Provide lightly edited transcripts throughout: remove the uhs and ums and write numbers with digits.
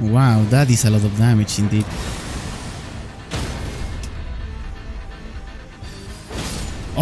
Wow, that is a lot of damage indeed.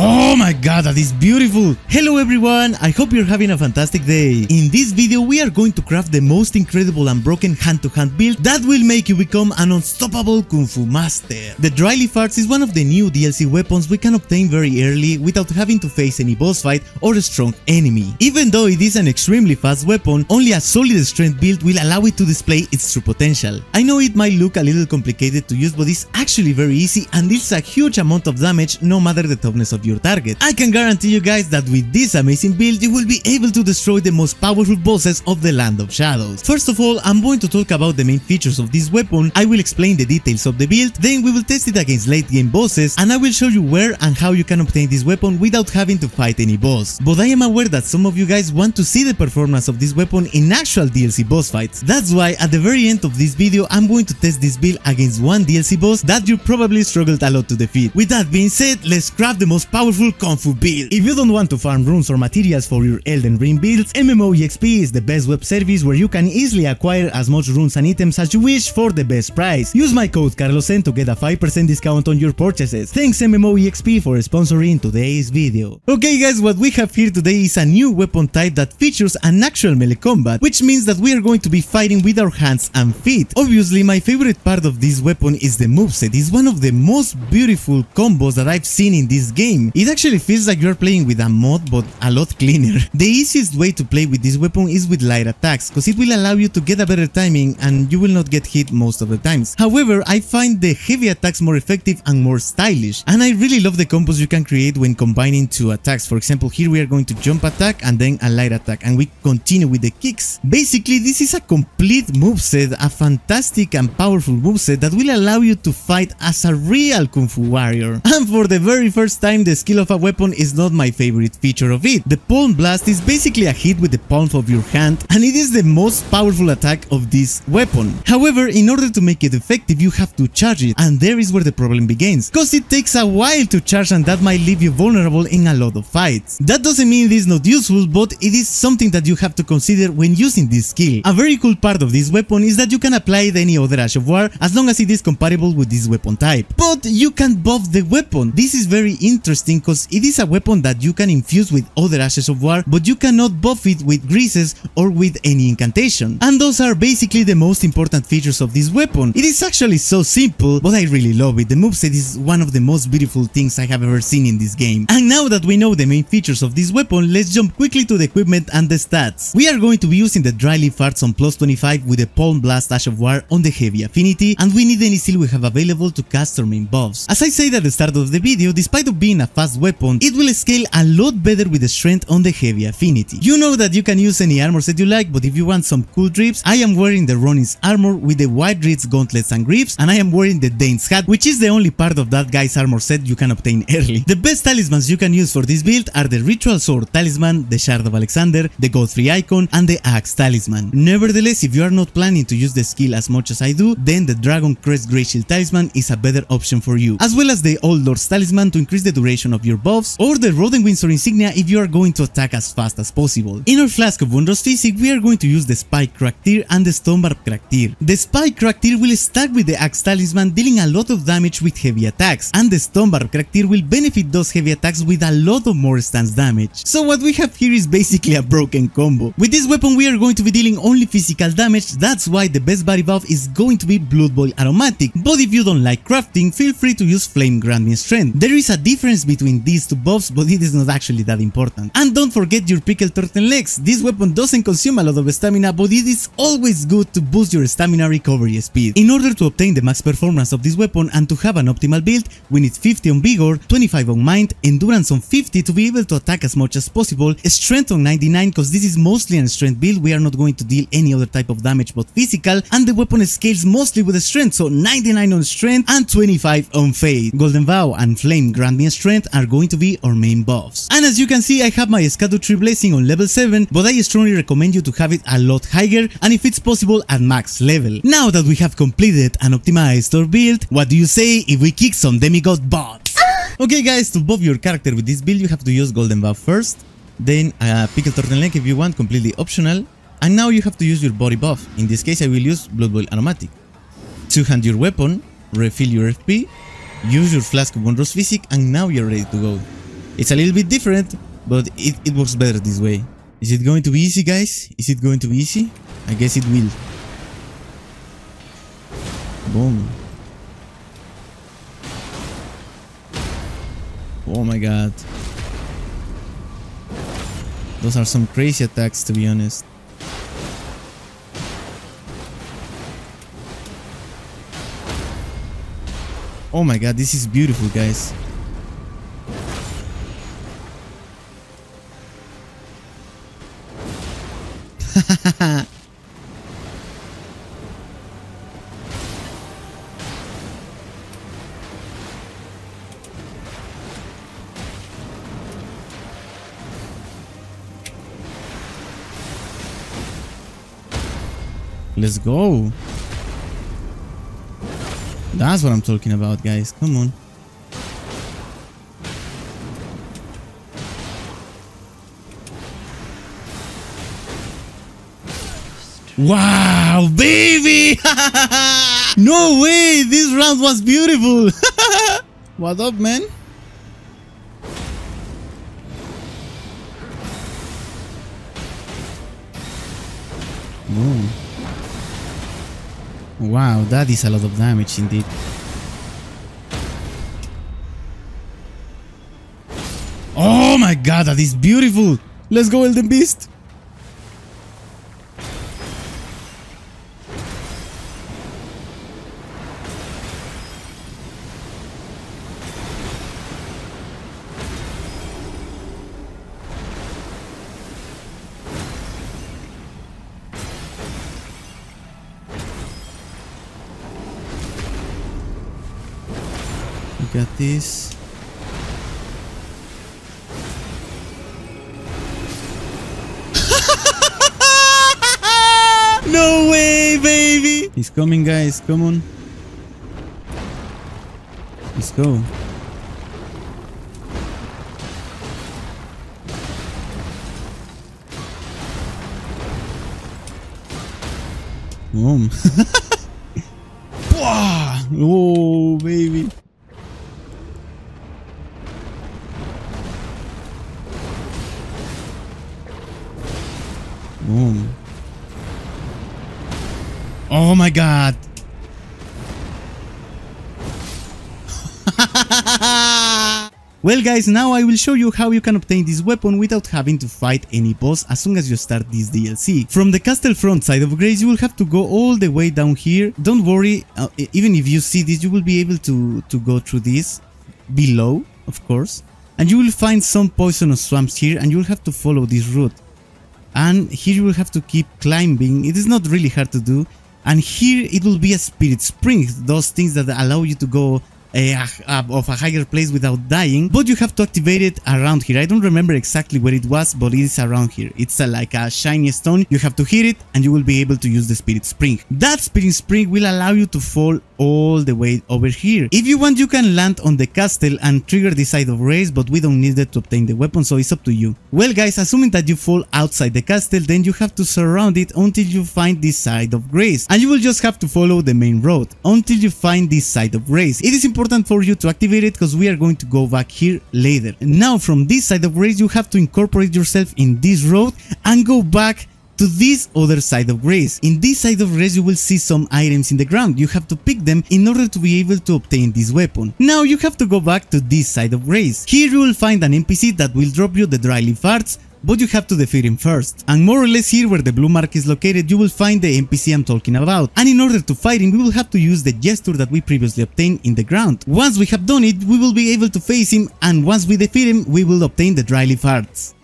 Oh my god, that is beautiful! Hello everyone, I hope you're having a fantastic day. In this video we are going to craft the most incredible and broken hand-to-hand build that will make you become an unstoppable Kung Fu Master. The Dry Leaf Arts is one of the new DLC weapons we can obtain very early without having to face any boss fight or a strong enemy. Even though it is an extremely fast weapon, only a solid strength build will allow it to display its true potential. I know it might look a little complicated to use, but it's actually very easy and deals a huge amount of damage no matter the toughness of your target. I can guarantee you guys that with this amazing build you will be able to destroy the most powerful bosses of the Land of Shadows. First of all, I'm going to talk about the main features of this weapon, I will explain the details of the build, then we will test it against late game bosses, and I will show you where and how you can obtain this weapon without having to fight any boss. But I am aware that some of you guys want to see the performance of this weapon in actual DLC boss fights. That's why at the very end of this video I'm going to test this build against one DLC boss that you probably struggled a lot to defeat. With that being said, let's craft the most powerful Kung Fu build. If you don't want to farm runes or materials for your Elden Ring builds, MMOEXP is the best web service where you can easily acquire as much runes and items as you wish for the best price. Use my code CarlosN to get a 5% discount on your purchases. Thanks MMOEXP for sponsoring today's video. Okay guys, what we have here today is a new weapon type that features an actual melee combat, which means that we are going to be fighting with our hands and feet. Obviously my favorite part of this weapon is the moveset. It's one of the most beautiful combos that I've seen in this game. It actually feels like you're playing with a mod, but a lot cleaner. The easiest way to play with this weapon is with light attacks, cause it will allow you to get a better timing and you will not get hit most of the times. However, I find the heavy attacks more effective and more stylish, and I really love the combos you can create when combining two attacks. For example, here we are going to jump attack and then a light attack, and we continue with the kicks. Basically, this is a complete moveset, a fantastic and powerful moveset that will allow you to fight as a real Kung Fu warrior. And for the very first time, the skill of a weapon is not my favorite feature of it. The palm blast is basically a hit with the palm of your hand, and it is the most powerful attack of this weapon. However, in order to make it effective you have to charge it, and there is where the problem begins, cause it takes a while to charge and that might leave you vulnerable in a lot of fights. That doesn't mean it is not useful, but it is something that you have to consider when using this skill. A very cool part of this weapon is that you can apply it any other Ash of War as long as it is compatible with this weapon type. But you can buff the weapon. This is very interesting because it is a weapon that you can infuse with other Ashes of War, but you cannot buff it with greases or with any incantation. And those are basically the most important features of this weapon. It is actually so simple, but I really love it. The moveset is one of the most beautiful things I have ever seen in this game. And now that we know the main features of this weapon, let's jump quickly to the equipment and the stats. We are going to be using the Dry Leaf Arts on +25 with the Palm Blast Ash of War on the Heavy Affinity, and we need any skill we have available to cast our main buffs. As I said at the start of the video, despite of being a fast weapon, it will scale a lot better with the strength on the Heavy Affinity. You know that you can use any armor set you like, but if you want some cool drips, I am wearing the Ronin's armor with the White Reeds Gauntlets and Grips, and I am wearing the Dane's hat, which is the only part of that guy's armor set you can obtain early. The best talismans you can use for this build are the Ritual Sword Talisman, the Shard of Alexander, the Godfrey Icon, and the Axe Talisman. Nevertheless, if you are not planning to use the skill as much as I do, then the Dragon Crest Grey Shield Talisman is a better option for you, as well as the Old Lord's Talisman to increase the duration of your buffs, or the Roden Windsor Insignia if you are going to attack as fast as possible. In our Flask of Wondrous Physic we are going to use the Spike Crack Tear and the Stonebarb Crack Tear. The Spike Crack Tear will stack with the Axe Talisman, dealing a lot of damage with heavy attacks, and the Stonebarb Crack Tear will benefit those heavy attacks with a lot of more stance damage. So what we have here is basically a broken combo. With this weapon we are going to be dealing only physical damage, that's why the best body buff is going to be Blood Boy Aromatic, but if you don't like crafting, feel free to use Flame Grandme Strength. There is a difference between these two buffs, but it is not actually that important. And don't forget your Pickle 13 Legs. This weapon doesn't consume a lot of stamina, but it is always good to boost your stamina recovery speed. In order to obtain the max performance of this weapon and to have an optimal build, we need 50 on Vigor, 25 on Mind, Endurance on 50 to be able to attack as much as possible, Strength on 99 because this is mostly an strength build, we are not going to deal any other type of damage but physical, and the weapon scales mostly with strength, so 99 on Strength and 25 on Faith. Golden Vow and Flame Grandme Strength are going to be our main buffs. And as you can see I have my Scattered Tree Blessing on level 7, but I strongly recommend you to have it a lot higher and if it's possible at max level. Now that we have completed and optimized our build, what do you say if we kick some demigod bots? Okay guys, to buff your character with this build you have to use Golden Buff first, then Pickle 13 Leg if you want, completely optional, And now you have to use your body buff. In this case I will use Blood Boy Aromatic. Two hand your weapon, refill your FP, use your Flask of Wondrous Physic, and now you're ready to go. It's a little bit different, but it works better this way. Is it going to be easy, guys? Is it going to be easy? I guess it will. Boom. Oh my god. Those are some crazy attacks, to be honest. Oh my god, this is beautiful, guys. Let's go. That's what I'm talking about, guys. Come on. Wow, baby! No way! This round was beautiful! What up, man? Whoa. Wow, that is a lot of damage indeed. Oh my god, that is beautiful! Let's go, Elden Beast! Look at this. No way, baby! He's coming, guys. Come on. Let's go. Boom. Whoa, baby. Boom. Oh my god. Well, guys, now I will show you how you can obtain this weapon without having to fight any boss as soon as you start this DLC. From the castle front side of Grace, you will have to go all the way down here. Don't worry, even if you see this, you will be able to go through this below, of course. And you will find some poisonous swamps here, and you will have to follow this route. And here you will have to keep climbing. It is not really hard to do. And here it will be a spirit spring, those things that allow you to go of a higher place without dying, but you have to activate it around here. I don't remember exactly where it was, but it is around here. It's like a shiny stone. You have to hit it and you will be able to use the spirit spring. That spirit spring will allow you to fall all the way over here. If you want, you can land on the castle and trigger the side of race, but we don't need that to obtain the weapon, so it's up to you. Well, guys, assuming that you fall outside the castle, then you have to surround it until you find this side of grace, and you will just have to follow the main road until you find this side of grace. It is important for you to activate it because we are going to go back here later. Now, from this side of grace, you have to incorporate yourself in this road and go back to this other side of grace. In this side of grace, you will see some items in the ground. You have to pick them in order to be able to obtain this weapon. Now you have to go back to this side of grace. Here you will find an NPC that will drop you the Dry Leaf Arts, but you have to defeat him first. And more or less here where the blue mark is located, you will find the NPC I'm talking about. And in order to fight him, we will have to use the gesture that we previously obtained in the ground. Once we have done it, we will be able to face him, and once we defeat him, we will obtain the Dry Leaf Arts.